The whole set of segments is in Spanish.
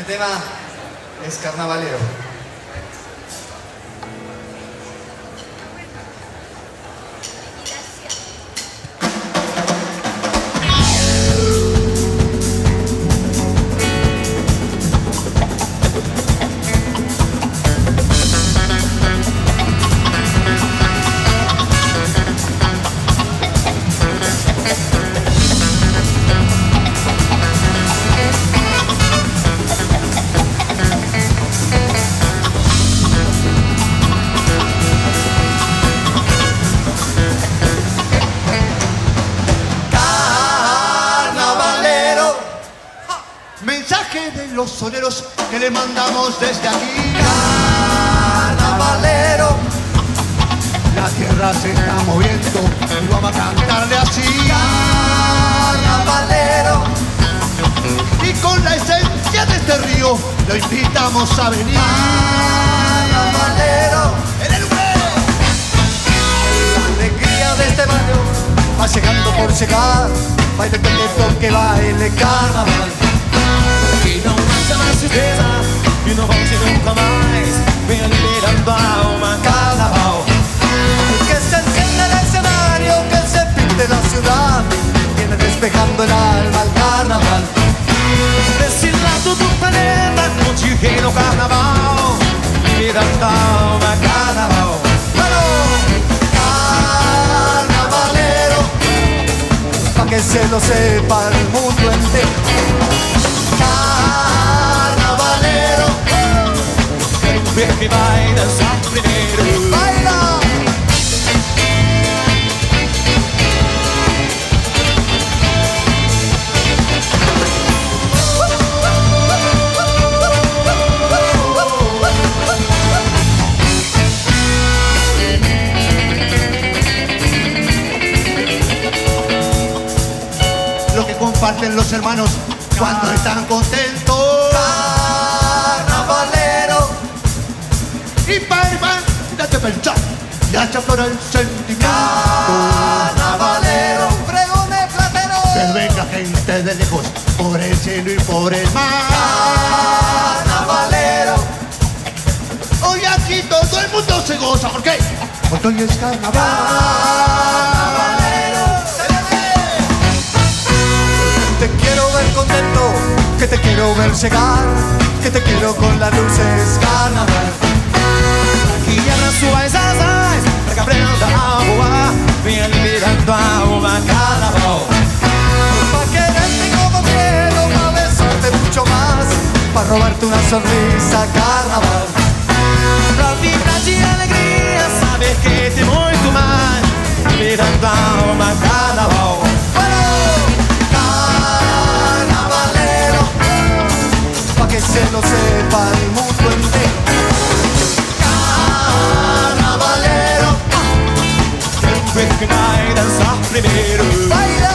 Este tema es Carnavalero. Mensaje de los soneros que le mandamos desde aquí. Carnavalero, la tierra se está moviendo y vamos a cantarle así. Carnavalero, y con la esencia de este río lo invitamos a venir. Carnavalero, en el vuelo, la alegría de este barrio va llegando por llegar. Baile contento que baile carnaval. Y no vamos a nunca más. Ven a liberar el alma, Carnaval. Que se enciende el escenario, que se pinte la ciudad. Viene despejando el alma al carnaval. Decirla a todo el planeta, con chijero carnaval. Liberar el alma, Carnaval. Carnavalero, pa' que se lo sepa el mundo entero. Que baila San Primero. ¡Baila! Lo que comparten los hermanos cuando están contentos. Y para date pensar, ya se aflora el sentimiento. Carnavalero, pregones plateros, que venga gente de lejos, por el cielo y por el mar. Carnavalero, hoy aquí todo el mundo se goza, ¿por qué? Porque hoy es carnaval. Carnavalero, se te quiero ver contento, que te quiero ver llegar, que te quiero con las luces, carnaval. Robarte una sonrisa, carnaval. La vida de alegría, saber que tem muito mais. Liberando a alma, carnaval. Carnavalero, pa' que se lo sepa el mundo entero. Carnavalero, tem que vai dançar primeiro. Baila!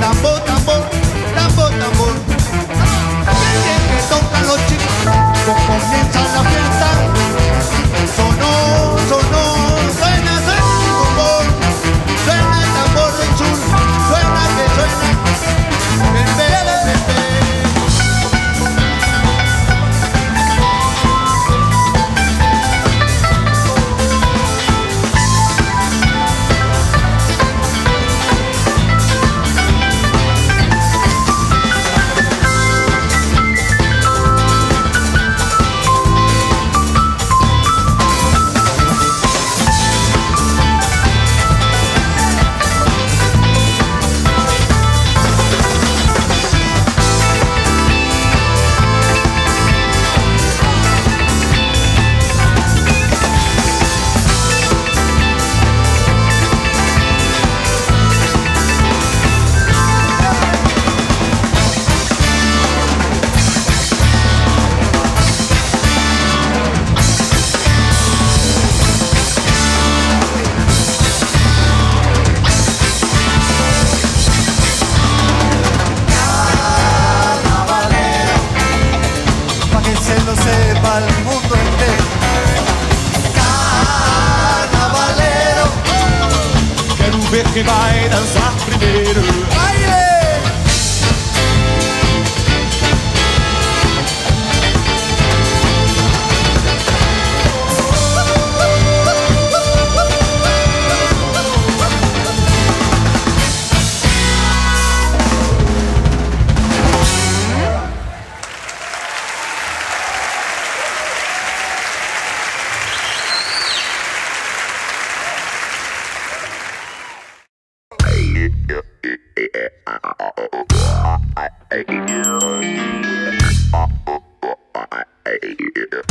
Tambor, tambor, tambor, tambor. Desde que tocan los chicos, comienza la fiesta. Sonó, sonó, suena, suena el tambor. Suena el tambor del sur, suena que suena. quem vai dançar primeiro. Aê! I